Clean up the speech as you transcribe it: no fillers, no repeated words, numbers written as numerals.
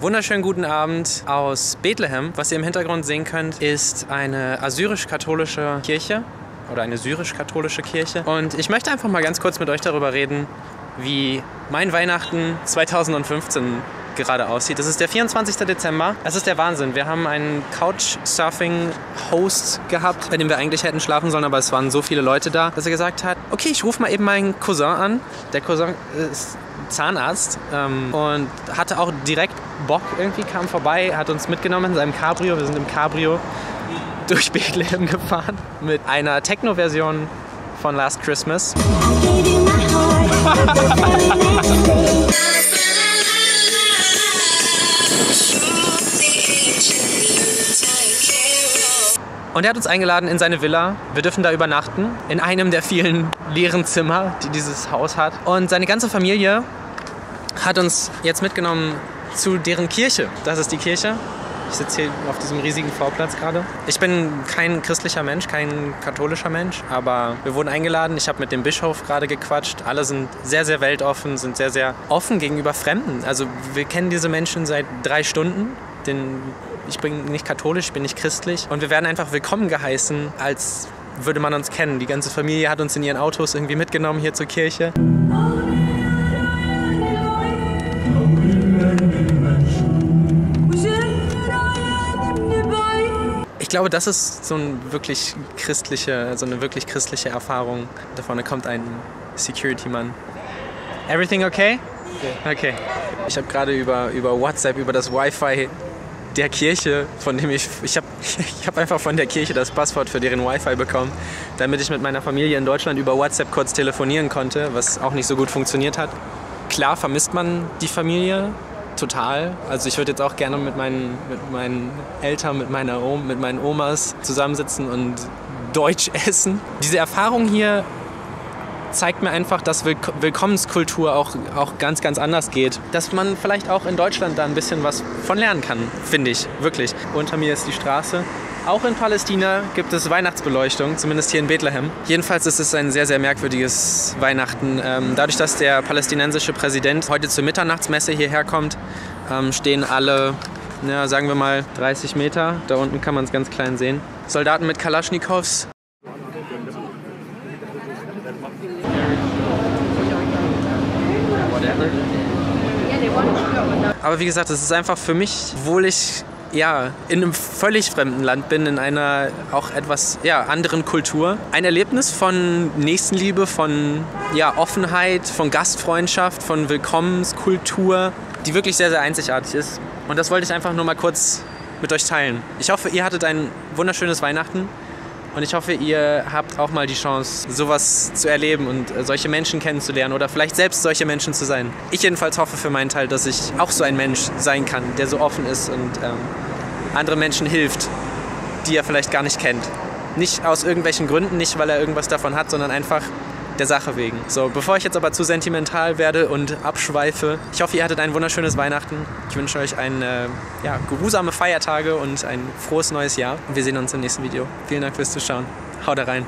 Wunderschönen guten Abend aus Bethlehem. Was ihr im Hintergrund sehen könnt, ist eine assyrisch-katholische Kirche oder eine syrisch-katholische Kirche. Und ich möchte einfach mal ganz kurz mit euch darüber reden, wie mein Weihnachten 2015 gerade aussieht. Es ist der 24. Dezember. Es ist der Wahnsinn. Wir haben einen Couchsurfing-Host gehabt, bei dem wir eigentlich hätten schlafen sollen, aber es waren so viele Leute da, dass er gesagt hat, okay, ich rufe mal eben meinen Cousin an. Der Cousin ist Zahnarzt und hatte auch direkt Bock irgendwie, kam vorbei, hat uns mitgenommen in seinem Cabrio. Wir sind im Cabrio durch Bethlehem gefahren mit einer Techno-Version von Last Christmas. Und er hat uns eingeladen in seine Villa. Wir dürfen da übernachten, in einem der vielen leeren Zimmer, die dieses Haus hat. Und seine ganze Familie hat uns jetzt mitgenommen zu deren Kirche. Das ist die Kirche. Ich sitze hier auf diesem riesigen Vorplatz gerade. Ich bin kein christlicher Mensch, kein katholischer Mensch, aber wir wurden eingeladen. Ich habe mit dem Bischof gerade gequatscht. Alle sind sehr, sehr weltoffen, sind sehr, sehr offen gegenüber Fremden. Also wir kennen diese Menschen seit 3 Stunden. Ich bin nicht katholisch, ich bin nicht christlich. Und wir werden einfach willkommen geheißen, als würde man uns kennen. Die ganze Familie hat uns in ihren Autos irgendwie mitgenommen hier zur Kirche. Ich glaube, das ist so eine wirklich christliche Erfahrung. Da vorne kommt ein Security-Mann. Everything okay? Okay. Ich habe gerade über WhatsApp, über das Wi-Fi der Kirche, von dem ich hab einfach von der Kirche das Passwort für deren Wi-Fi bekommen, damit ich mit meiner Familie in Deutschland über WhatsApp kurz telefonieren konnte, was auch nicht so gut funktioniert hat. Klar vermisst man die Familie. Total. Also ich würde jetzt auch gerne mit meinen Eltern, mit meinen Omas zusammensitzen und Deutsch essen. Diese Erfahrung hier zeigt mir einfach, dass Willkommenskultur auch ganz, ganz anders geht. Dass man vielleicht auch in Deutschland da ein bisschen was von lernen kann, finde ich, wirklich. Unter mir ist die Straße. Auch in Palästina gibt es Weihnachtsbeleuchtung, zumindest hier in Bethlehem. Jedenfalls ist es ein sehr, sehr merkwürdiges Weihnachten. Dadurch, dass der palästinensische Präsident heute zur Mitternachtsmesse hierher kommt, stehen alle, na, sagen wir mal, 30 Meter. Da unten kann man es ganz klein sehen. Soldaten mit Kalaschnikows. Aber wie gesagt, es ist einfach für mich, obwohl ich in einem völlig fremden Land bin, in einer auch etwas anderen Kultur. Ein Erlebnis von Nächstenliebe, von Offenheit, von Gastfreundschaft, von Willkommenskultur, die wirklich sehr, sehr einzigartig ist. Und das wollte ich einfach nur mal kurz mit euch teilen. Ich hoffe, ihr hattet ein wunderschönes Weihnachten. Und ich hoffe, ihr habt auch mal die Chance, sowas zu erleben und solche Menschen kennenzulernen oder vielleicht selbst solche Menschen zu sein. Ich jedenfalls hoffe für meinen Teil, dass ich auch so ein Mensch sein kann, der so offen ist und andere Menschen hilft, die er vielleicht gar nicht kennt. Nicht aus irgendwelchen Gründen, nicht weil er irgendwas davon hat, sondern einfach der Sache wegen. So, bevor ich jetzt aber zu sentimental werde und abschweife, ich hoffe, ihr hattet ein wunderschönes Weihnachten. Ich wünsche euch geruhsame Feiertage und ein frohes neues Jahr. Wir sehen uns im nächsten Video. Vielen Dank fürs Zuschauen. Haut rein!